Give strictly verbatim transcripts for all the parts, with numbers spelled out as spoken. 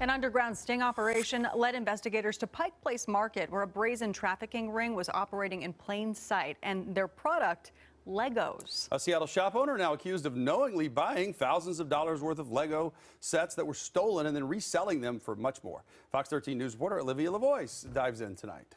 An underground sting operation led investigators to Pike Place Market, where a brazen trafficking ring was operating in plain sight, and their product, Legos. A Seattle shop owner now accused of knowingly buying thousands of dollars worth of Lego sets that were stolen and then reselling them for much more. Fox thirteen News reporter Olivia LaVoie dives in tonight.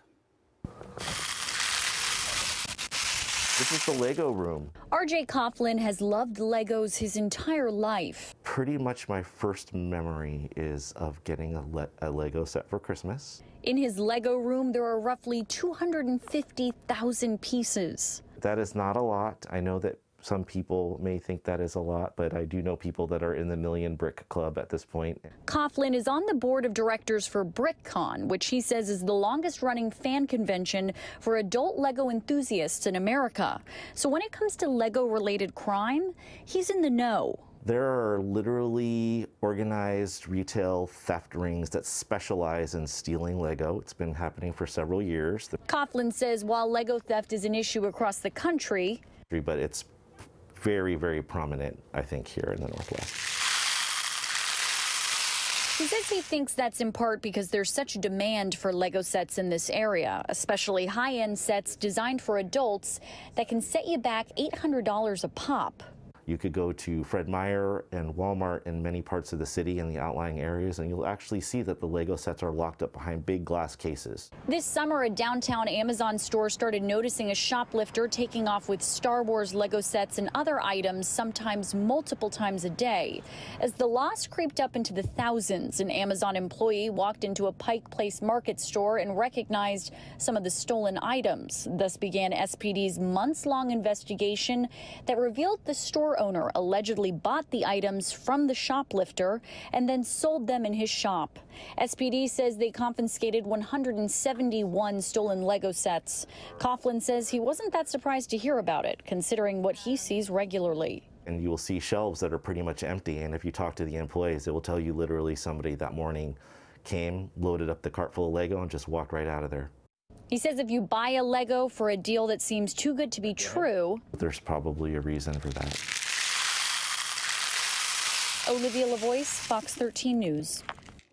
This is the Lego room. R J Coughlin has loved Legos his entire life. Pretty much my first memory is of getting a, Le a Lego set for Christmas. In his Lego room, there are roughly two hundred fifty thousand pieces. That is not a lot. I know that some people may think that is a lot, but I do know people that are in the Million Brick Club at this point. Coughlin is on the board of directors for BrickCon, which he says is the longest-running fan convention for adult Lego enthusiasts in America. So when it comes to Lego-related crime, he's in the know. There are literally organized retail theft rings that specialize in stealing Lego. It's been happening for several years. Coughlin says while Lego theft is an issue across the country, but it's very, very prominent, I think, here in the Northwest. He says he thinks that's in part because there's such demand for Lego sets in this area, especially high-end sets designed for adults that can set you back eight hundred dollars a pop. You could go to Fred Meyer and Walmart in many parts of the city and the outlying areas, and you'll actually see that the Lego sets are locked up behind big glass cases. This summer, a downtown Amazon store started noticing a shoplifter taking off with Star Wars Lego sets and other items, sometimes multiple times a day. As the loss creeped up into the thousands, an Amazon employee walked into a Pike Place Market store and recognized some of the stolen items. Thus began S P D's months-long investigation that revealed the store owner allegedly bought the items from the shoplifter and then sold them in his shop. S P D says they confiscated one hundred seventy-one stolen Lego sets. Coughlin says he wasn't that surprised to hear about it, considering what he sees regularly. And you will see shelves that are pretty much empty, and if you talk to the employees, they will tell you literally somebody that morning came, loaded up the cart full of Lego, and just walked right out of there. He says if you buy a Lego for a deal that seems too good to be true, there's probably a reason for that. Olivia LaVoie, Fox thirteen News.